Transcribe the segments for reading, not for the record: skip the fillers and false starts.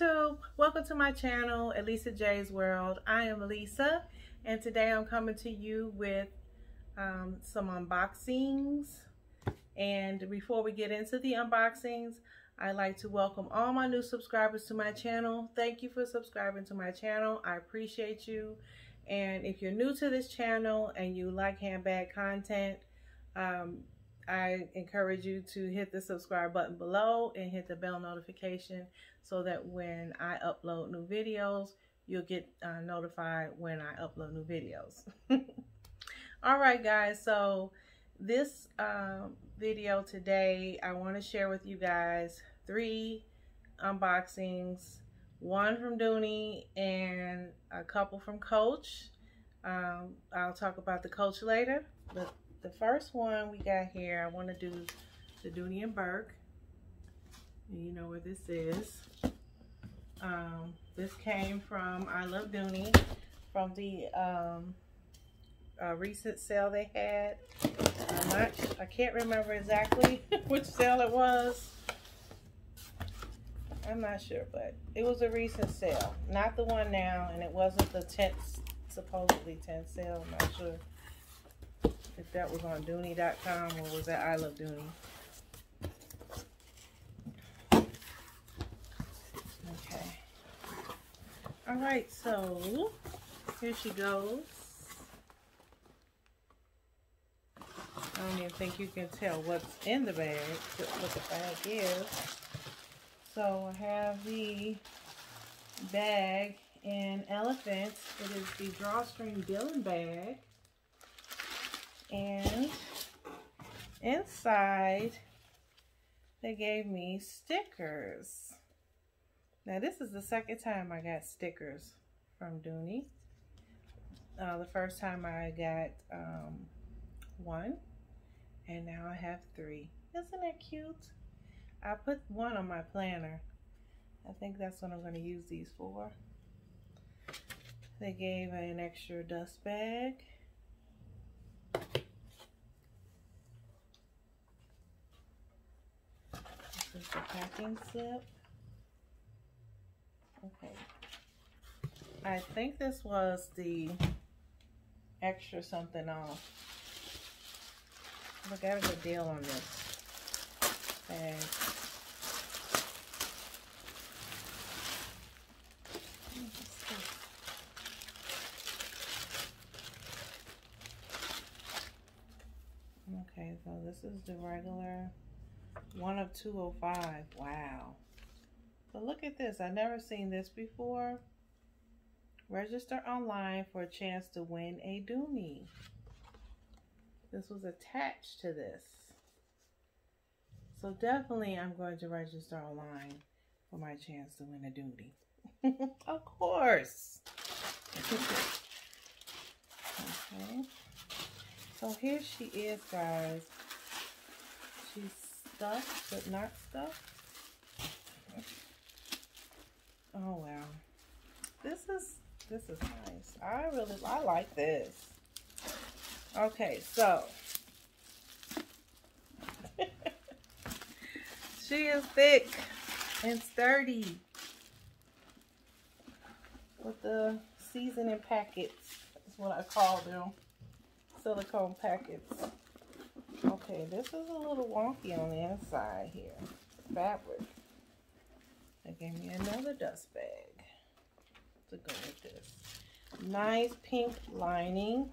YouTube, welcome to my channel at Lisa J's World. I am Lisa, and today I'm coming to you with some unboxings. And before we get into the unboxings, I'd like to welcome all my new subscribers to my channel. Thank you for subscribing to my channel. I appreciate you. And if you're new to this channel and you like handbag content, I encourage you to hit the subscribe button below and hit the bell notification so that when I upload new videos, you'll get notified when I upload new videos. All right, guys. So this video today, I want to share with you guys 3 unboxings, one from Dooney and a couple from Coach. I'll talk about the Coach later, but the first one we got here, I want to do the Dooney and Burke. You know where this is. This came from I Love Dooney, from the recent sale they had. I can't remember exactly which sale it was. I'm not sure, but it was a recent sale. Not the one now, and it wasn't the 10th, supposedly 10th sale. I'm not sure if that was on Dooney.com or was that I Love Dooney. Okay. All right, so here she goes. I don't even think you can tell what's in the bag, what the bag is. So I have the bag in elephant. It is the Drawstring Dillen Bag. And inside, they gave me stickers. Now, this is the second time I got stickers from Dooney. The first time I got one, and now I have 3. Isn't that cute? I put one on my planner. I think that's what I'm going to use these for. They gave an extra dust bag. This is the packing slip. Okay. I think this was the extra something off. Look, I got a good deal on this bag. Okay, so this is the regular one of 205. Wow. But look at this. I've never seen this before. Register online for a chance to win a Dooney. This was attached to this. So definitely I'm going to register online for my chance to win a Dooney. Of course. Okay. So here she is, guys. She's stuffed, but not stuffed. Oh wow, this is nice. I like this. Okay, so she is thick and sturdy with the seasoning packets. That's what I call them, silicone packets. Okay, this is a little wonky on the inside here. Fabric. They gave me another dust bag to go with this. Nice pink lining.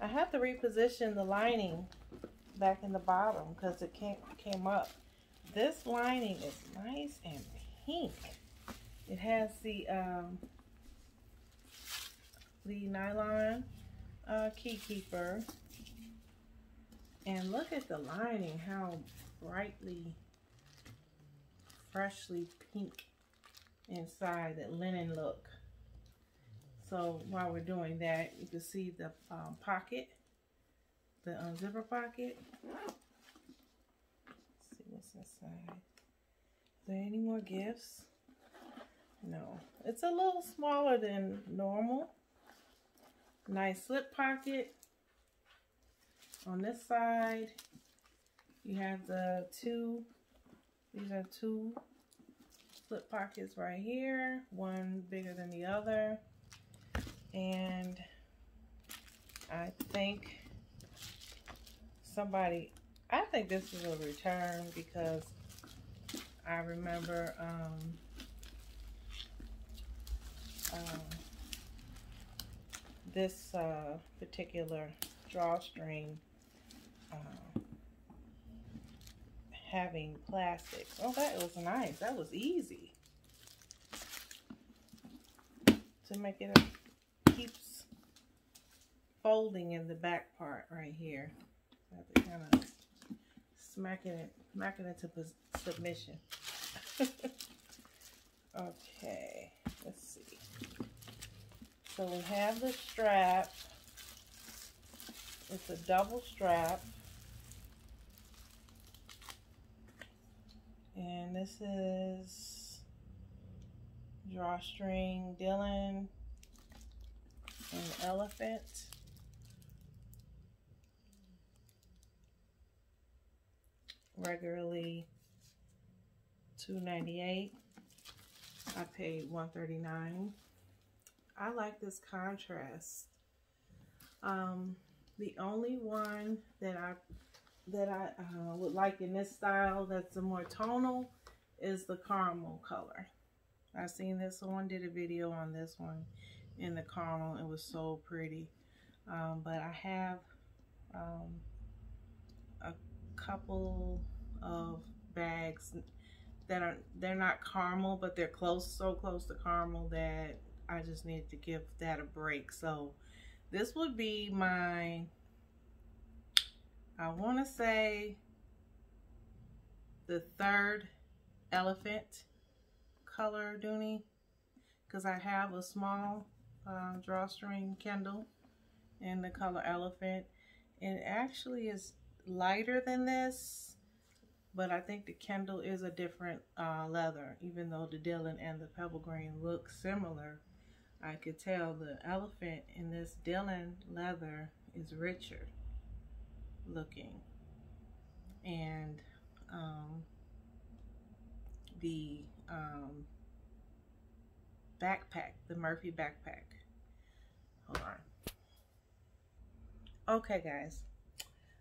I had to reposition the lining back in the bottom because it came up. This lining is nice and pink. It has the nylon key keeper. And look at the lining, how brightly, freshly pink inside, that linen look. So while we're doing that, you can see the pocket, the zipper pocket. Let's see what's inside. Is there any more gifts? No. It's a little smaller than normal. Nice slip pocket. On this side, you have the 2, these are 2 split pockets right here, one bigger than the other, and I think somebody, I think this is a return because I remember this particular drawstring having plastic. Oh, that was nice. That was easy to make it up. Keeps folding in the back part right here. I have to kind of smack it into submission. Okay, let's see. So we have the strap. It's a double strap. And this is Drawstring Dillen and Elephant. Regularly $2.98. I paid $1.39. I like this contrast. The only one that I would like in this style that's a more tonal is the caramel color. I've seen this one, did a video on this one in the caramel. It was so pretty. But I have a couple of bags that they're not caramel, but they're close, so close to caramel that I just needed to give that a break. So this would be my, I want to say the third elephant color Dooney, because I have a small drawstring Kendall in the color elephant. It actually is lighter than this, but I think the Kendall is a different leather. Even though the Dillen and the Pebble Green look similar, I could tell the elephant in this Dillen leather is richer looking, and the backpack, the Murphy backpack. Hold on. Okay, guys,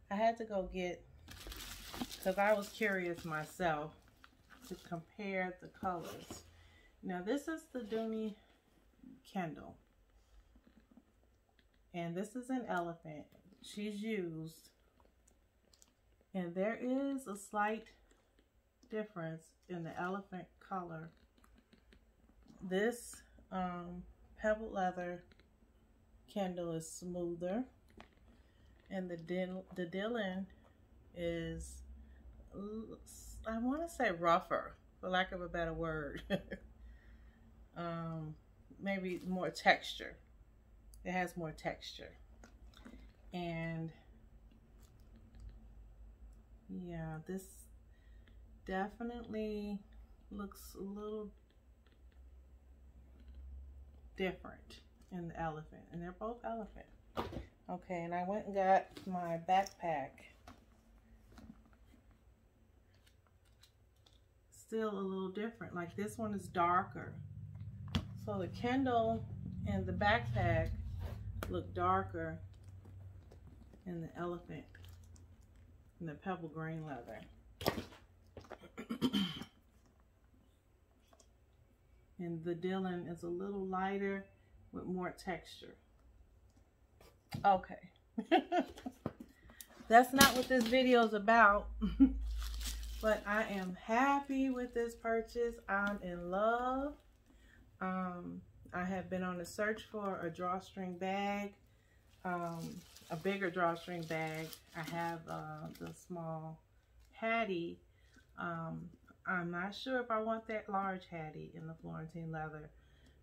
I had to go get, because I was curious myself to compare the colors. Now this is the Dooney Kendall, and this is an elephant she's used. And there is a slight difference in the elephant color. This pebble leather Kendall is smoother, and the Dillen is, I want to say rougher, for lack of a better word. Maybe more texture. It has more texture. And yeah, this definitely looks a little different in the elephant, and they're both elephant. Okay, and I went and got my backpack. Still a little different, like this one is darker. So the Kendall and the backpack look darker, and the elephant and the pebble green leather. And the Dillen is a little lighter with more texture. Okay. That's not what this video is about. But I am happy with this purchase. I'm in love. I have been on a search for a drawstring bag. A bigger drawstring bag. I have the small Hattie. I'm not sure if I want that large Hattie in the Florentine leather,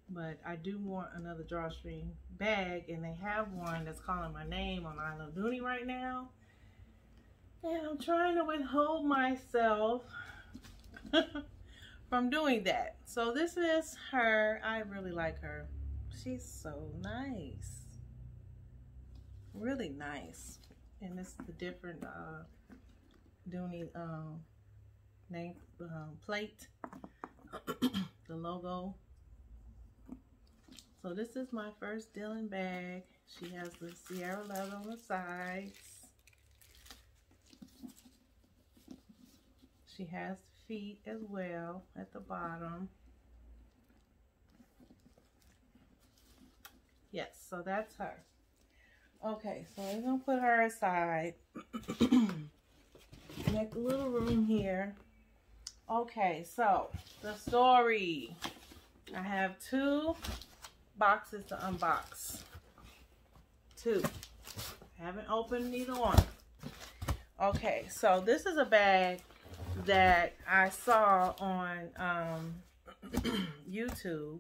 but I do want another drawstring bag, and they have one that's calling my name on I Love Dooney right now, and I'm trying to withhold myself from doing that. So this is her. I really like her. She's so nice. Really nice. And it's the different Dooney name plate. the logo. So this is my first Dillen bag. She has the Sierra leather on the sides. She has feet as well at the bottom. Yes, so that's her. Okay, so we're gonna put her aside. Make a little room here. Okay, so the story. I have two boxes to unbox. Two. I haven't opened neither one. Okay, so this is a bag that I saw on YouTube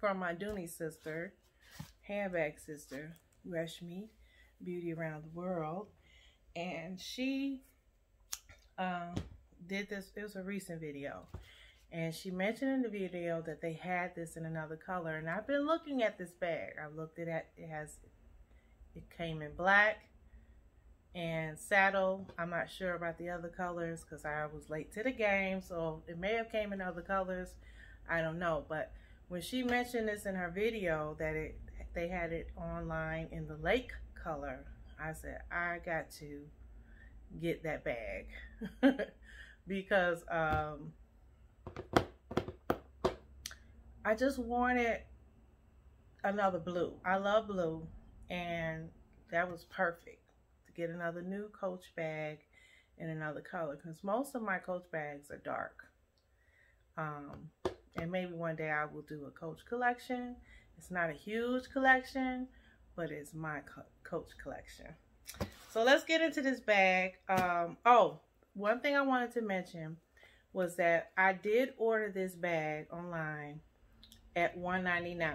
from my Dooney sister, handbag sister, Reshmi Beauty Around the World, and she did this. It was a recent video, and she mentioned in the video that they had this in another color, and I've been looking at this bag. I've looked at it. It came in black and saddle. I'm not sure about the other colors because I was late to the game, so it may have came in other colors, I don't know. But when she mentioned this in her video that they had it online in the lake color, I said, I got to get that bag because I just wanted another blue. I love blue, and that was perfect to get another new Coach bag in another color because most of my Coach bags are dark. And maybe one day I will do a Coach collection. It's not a huge collection, but it's my Coach collection. So let's get into this bag. Oh, one thing I wanted to mention was that I did order this bag online at $199.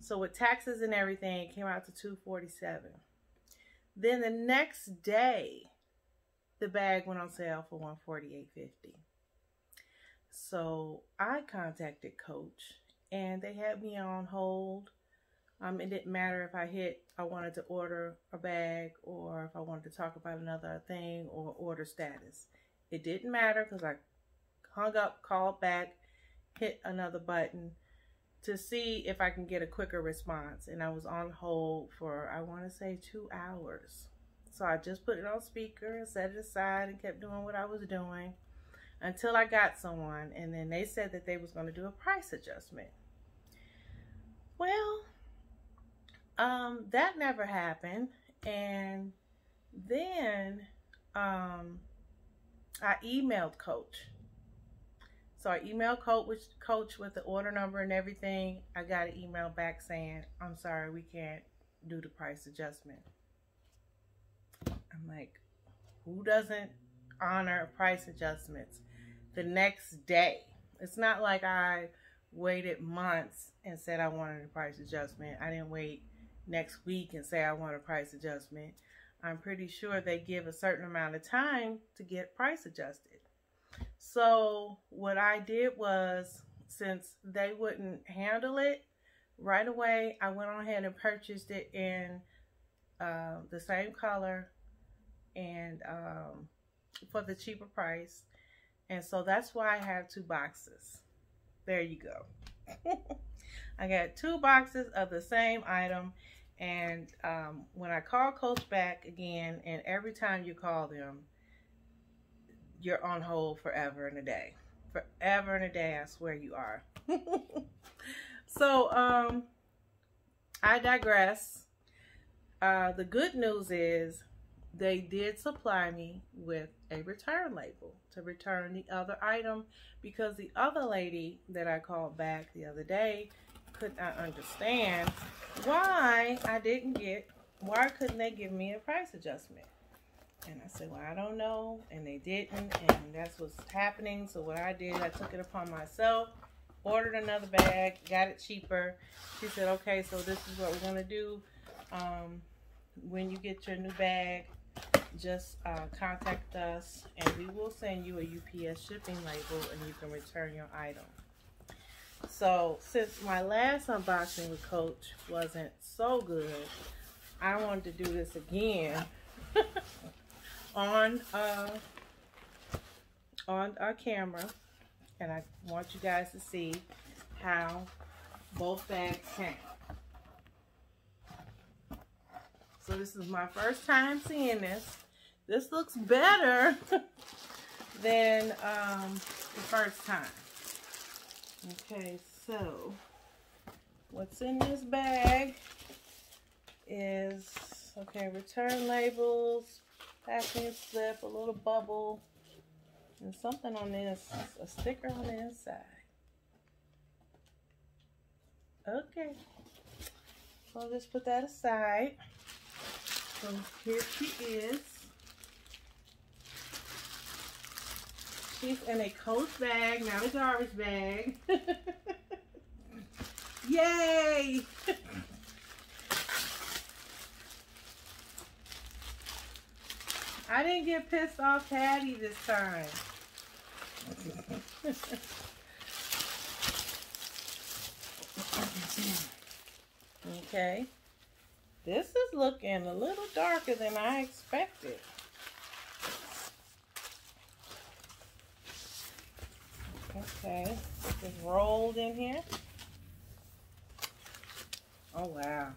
So with taxes and everything, it came out to $247. Then the next day, the bag went on sale for $148.50. So I contacted Coach, and they had me on hold. It didn't matter if I wanted to order a bag or if I wanted to talk about another thing or order status. It didn't matter because I hung up, called back, hit another button to see if I can get a quicker response. And I was on hold for, I want to say, 2 hours. So I just put it on speaker and set it aside and kept doing what I was doing until I got someone, and then they said that they was going to do a price adjustment. Well, that never happened. And then I emailed Coach. So I emailed Coach with the order number and everything. I got an email back saying, I'm sorry, we can't do the price adjustment. I'm like, who doesn't honor price adjustments the next day? It's not like I waited months and said I wanted a price adjustment. I didn't wait next week and say I want a price adjustment. I'm pretty sure they give a certain amount of time to get price adjusted. So what I did was, since they wouldn't handle it right away, I went on ahead and purchased it in the same color and for the cheaper price. And so that's why I have two boxes. There you go. I got two boxes of the same item. And when I call Coach back again, and every time you call them, you're on hold forever and a day. Forever and a day, I swear you are. So I digress. The good news is they did supply me with a return label to return the other item, because the other lady that I called back the other day could not understand why couldn't they give me a price adjustment. And I said, well, I don't know. And they didn't, and that's what's happening. So what I did, I took it upon myself, ordered another bag, got it cheaper. She said, okay, so this is what we're gonna do. When you get your new bag, just contact us, and we will send you a UPS shipping label, and you can return your item. So since my last unboxing with Coach wasn't so good, I wanted to do this again on our camera and I want you guys to see how both bags came. So this is my first time seeing this. This looks better than the first time. Okay, so what's in this bag is, okay, return labels, packing slip, a little bubble, and something on this, a sticker on the inside. Okay, so I'll just put that aside. So here she is. She's in a Coach bag, not a garbage bag. Yay! I didn't get pissed off Hattie this time. Okay. This is looking a little darker than I expected. Okay, just rolled in here. Oh, wow.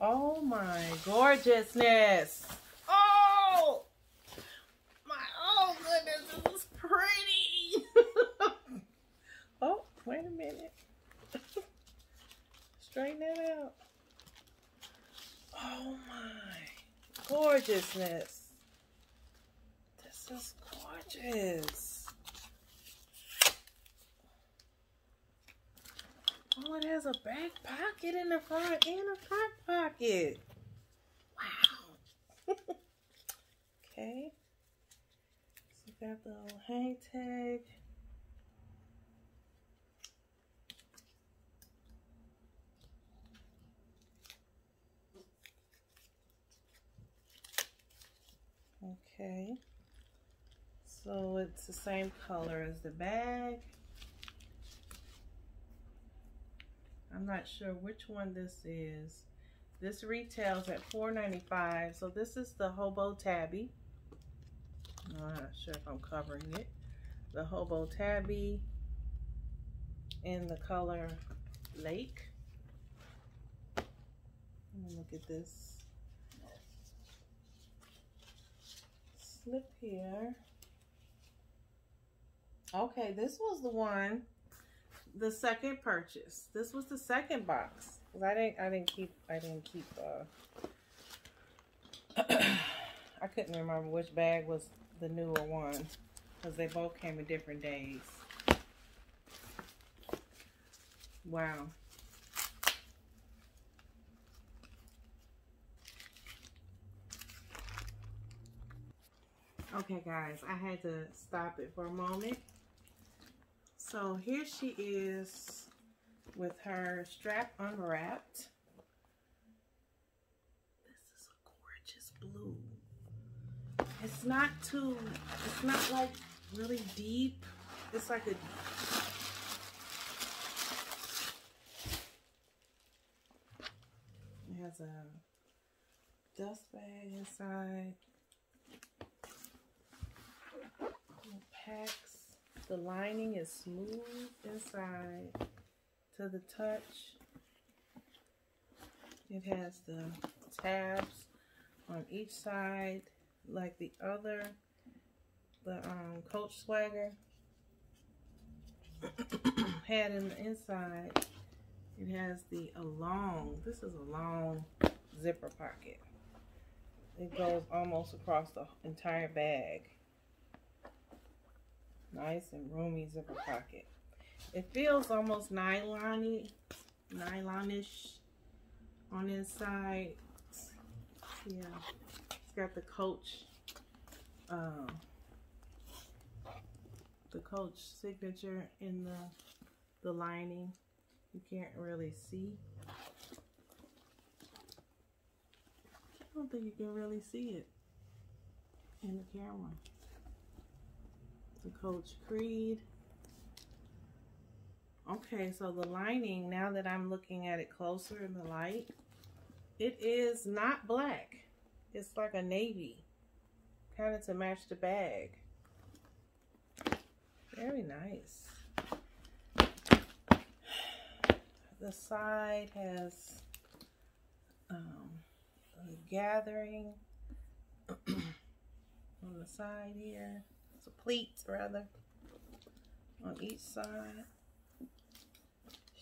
Oh, my gorgeousness. Oh! My, oh, goodness, this is pretty. Oh, wait a minute. Straighten that out. Oh, my gorgeousness. This is gorgeous. Oh, it has a back pocket in the front and a front pocket. Wow. Okay. So we got the little hang tag. Okay. So it's the same color as the bag. I'm not sure which one this is. This retails at $4.95. So this is the Hobo Tabby. I'm not sure if I'm covering it. The Hobo Tabby in the color Lake. Let me look at this slip here. Okay, this was the one. The second purchase. This was the second box. I couldn't remember which bag was the newer one because they both came in different days. Wow. Okay, guys, I had to stop it for a moment. So here she is with her strap unwrapped. This is a gorgeous blue. It's not too, it's not like really deep. It's like a, it has a dust bag inside. Little packs. The lining is smooth inside to the touch. It has the tabs on each side, like the other, the Coach Swagger had in the inside. It has the this is a long zipper pocket. It goes almost across the entire bag. Nice and roomy zipper pocket. It feels almost nylonish on the inside. Yeah, it's got the Coach signature in the lining. You can't really see. I don't think you can really see it in the camera. The Coach Creed. Okay, so the lining, now that I'm looking at it closer in the light, it is not black. It's like a navy, kind of to match the bag. Very nice. The side has a gathering on the side here. It's a pleats rather on each side.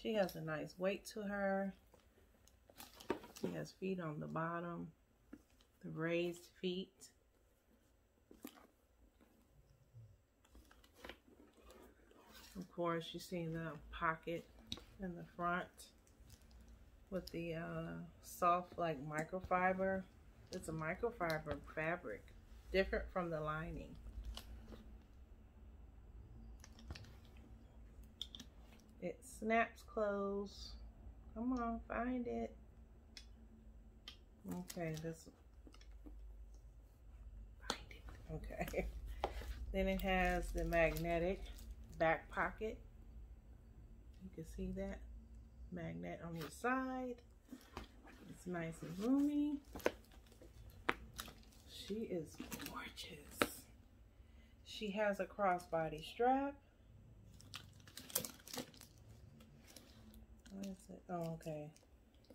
She has a nice weight to her. She has feet on the bottom, the raised feet. Of course, you see the pocket in the front with the soft, like, microfiber. It's a microfiber fabric, different from the lining. It snaps closed. Come on, find it. Okay, this. Find it. Okay. Then it has the magnetic back pocket. You can see that magnet on the side. It's nice and roomy. She is gorgeous. She has a crossbody strap. Where is it? Oh, okay.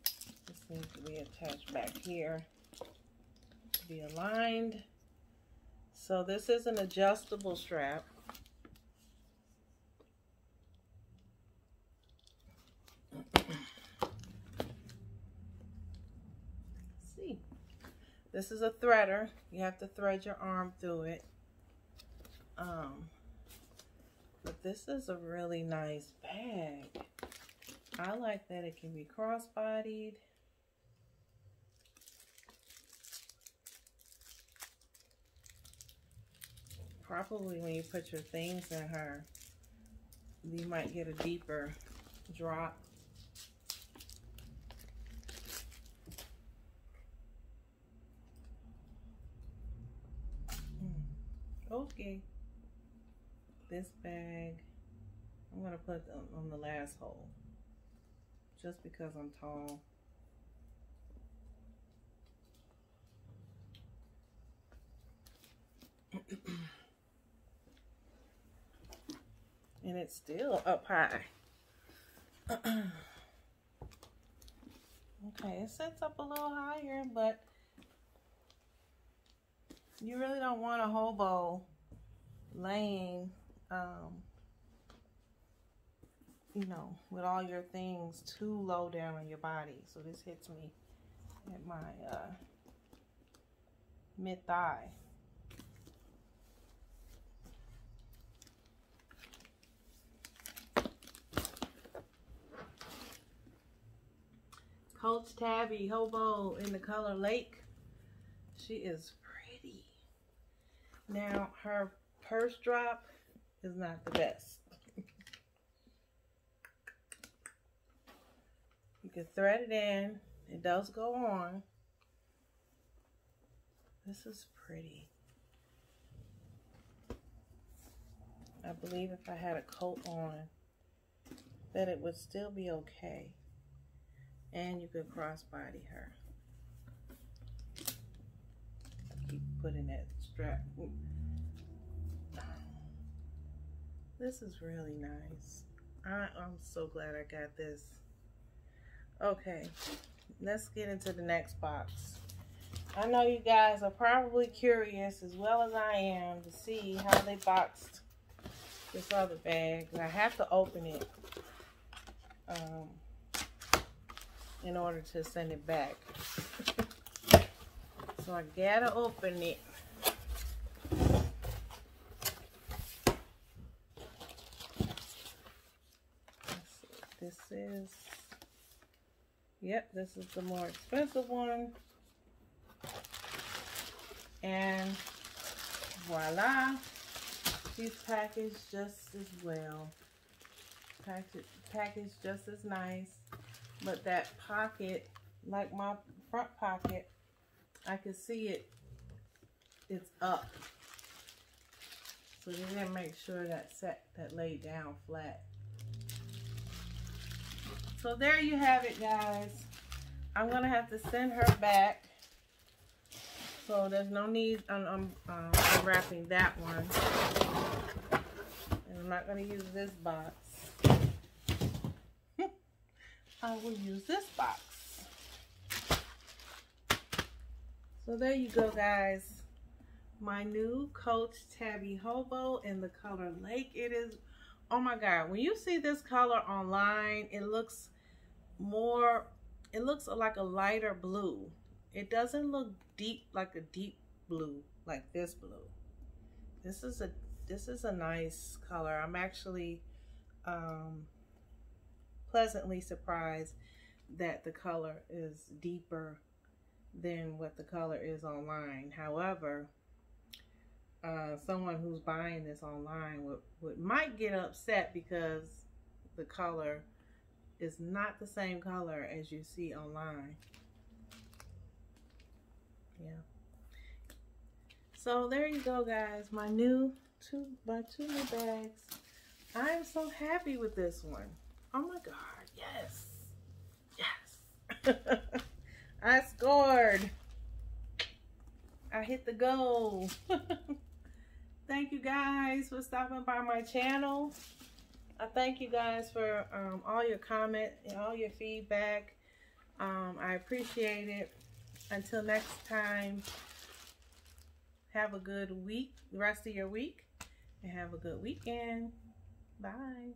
This needs to be attached back here to be aligned. So this is an adjustable strap. This is a threader. You have to thread your arm through it. But this is a really nice bag. I like that it can be crossbodied. Probably when you put your things in her, you might get a deeper drop. Okay, this bag, I'm going to put on the last hole, just because I'm tall. And it's still up high. Okay, it sits up a little higher, but you really don't want a hobo laying, you know, with all your things too low down on your body. So this hits me at my mid-thigh. Coach Tabby Hobo in the color Lake. She is pretty. Now, her purse drop is not the best. You can thread it in. It does go on. This is pretty. I believe if I had a coat on, that it would still be okay. And you could crossbody her. Keep putting that strap. Ooh. This is really nice. I'm so glad I got this. Okay, let's get into the next box. I know you guys are probably curious, as well as I am, to see how they boxed this other bag. And I have to open it in order to send it back. So I gotta open it. This is, yep, this is the more expensive one. And voila, she's packaged just as well. Packaged just as nice. But that pocket, like my front pocket, I can see it, it's up. So you gotta make sure that laid down flat. So there you have it, guys. I'm gonna have to send her back. So there's no need on unwrapping that one. And I'm not gonna use this box. I will use this box. So there you go, guys. My new Coach Tabby Hobo in the color Lake. It is, oh my God, when you see this color online, it looks more, it looks like a lighter blue. It doesn't look deep, like a deep blue, like this blue. This is a nice color. I'm actually pleasantly surprised that the color is deeper than what the color is online. However, someone who's buying this online might get upset because the color is not the same color as you see online. Yeah. So there you go, guys. My new two new bags. I'm so happy with this one. Oh my God, yes. Yes. I scored. I hit the goal. Thank you guys for stopping by my channel. I thank you guys for all your comment and all your feedback. I appreciate it. Until next time, have a good week, the rest of your week, and have a good weekend. Bye.